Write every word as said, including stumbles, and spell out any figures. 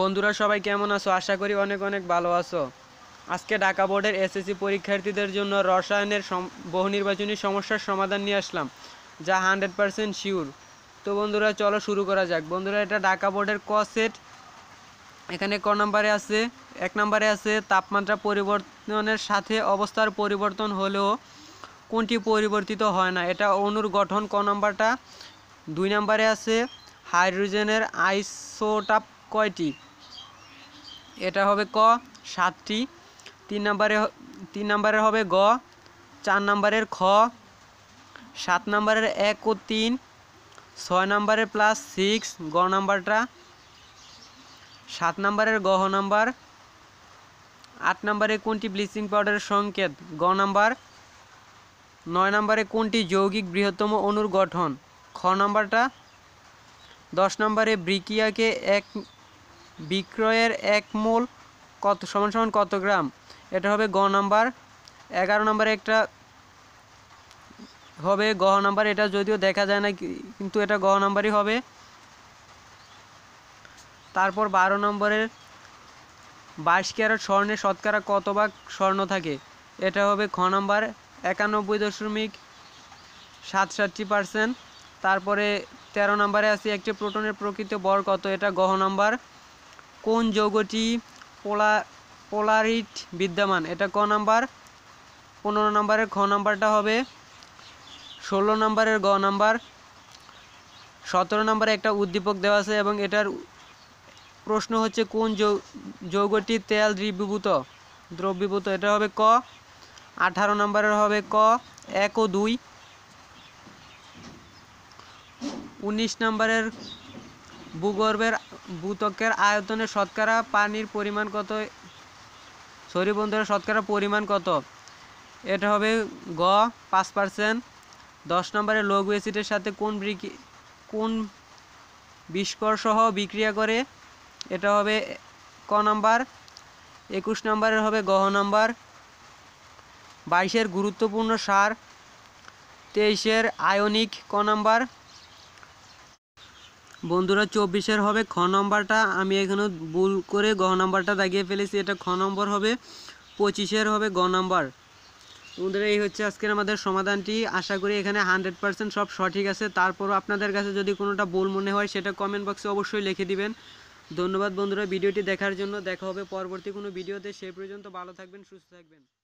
বন্ধুরা সবাই কেমন আছো? আশা করি অনেক অনেক ভালো আছো। আজকে ঢাকা বোর্ডের এসএসসি পরীক্ষার্থীদের জন্য রসায়নের বহুনির্বাচনী সমস্যার সমাধান নিয়ে আসলাম, যা হান্ড্রেড পার্সেন্ট শিওর। তো বন্ধুরা চলো শুরু করা যাক। বন্ধুরা এটা ঢাকা বোর্ডের ক সেট। এখানে ক নম্বরে আছে, এক নম্বরে আছে তাপমাত্রা পরিবর্তনের সাথে অবস্থার পরিবর্তন হলেও কোনটি পরিবর্তিত হয় না, এটা অণুর গঠন ক নম্বরটা। দুই নম্বরে আছে হাইড্রোজেনের আইসোটাপ কয়টি, এটা হবে ক সাতটি। তিন নম্বরে তিন নম্বরের হবে গ, চার নম্বরের খ, সাত নম্বরের এক ও তিন, ছয় নম্বরের প্লাস সিক্স গ নাম্বারটা, সাত নম্বরের গহ নাম্বার। আট নম্বরে কোনটি ব্লিচিং পাউডারের সংকেত গ নাম্বার। নয় নম্বরে কোনটি যৌগিক বৃহত্তম অণুর গঠন খ নাম্বারটা। দশ নম্বরে বিক্রিয়াকে এক বিক্রয়ের এক মোল কত সমান সমান কত গ্রাম, এটা হবে গ নাম্বার। এগারো নম্বরে একটা হবে গহ নাম্বার, এটা যদিও দেখা যায় না কিন্তু এটা গহ নাম্বারই হবে। তারপর বারো নম্বরের বাইশ ক্যারেট স্বর্ণের শতকরা কত ভাগ স্বর্ণ থাকে, এটা হবে খ নাম্বার একানব্বই দশমিক সাত সাতটি পার্সেন্ট। তারপরে তেরো নম্বরে আছে একটি প্রোটনের প্রকৃত ভর কত, এটা গহ নাম্বার। কোন যৌগটি পোলা পোলারিট বিদ্যমান, এটা ক নাম্বার। পনেরো নম্বরের খ নাম্বারটা হবে। ষোলো নম্বরের গ নাম্বার। সতেরো নম্বরে একটা উদ্দীপক দেওয়া আছে এবং এটার প্রশ্ন হচ্ছে কোন যৌগটি তেল দ্রবীভূত দ্রবীভূত এটা হবে ক। আঠারো নম্বরের হবে ক এক ও দুই। উনিশ নম্বরের ভূগর্ভের ভূত্বকের আয়তনে শতকরা পানির পরিমাণ কত সরি বন্ধুরা শতকরা পরিমাণ কত, এটা হবে গ পাঁচ পার্সেন্ট। দশ নম্বরে লঘু অ্যাসিডের সাথে কোন কোন বিস্করসহ বিক্রিয়া করে, এটা হবে ক নাম্বার। একুশ নম্বরের হবে গহ নাম্বার। বাইশের গুরুত্বপূর্ণ সার, তেইশের আয়নিক ক নাম্বার। বন্ধুরা চব্বিশের হবে খ নম্বরটা, আমি এখানে ভুল করে গহ নাম্বারটা দাগিয়ে ফেলেছি, এটা খ নম্বর হবে। পঁচিশের হবে গ নাম্বার। বন্ধুরা এই হচ্ছে আজকের আমাদের সমাধানটি। আশা করি এখানে হান্ড্রেড পার্সেন্ট সব সঠিক আছে। তারপরও আপনাদের কাছে যদি কোনোটা ভুল মনে হয় সেটা কমেন্ট বক্সে অবশ্যই লিখে দিবেন। ধন্যবাদ বন্ধুরা ভিডিওটি দেখার জন্য। দেখা হবে পরবর্তী কোনো ভিডিওতে, সেই পর্যন্ত ভালো থাকবেন, সুস্থ থাকবেন।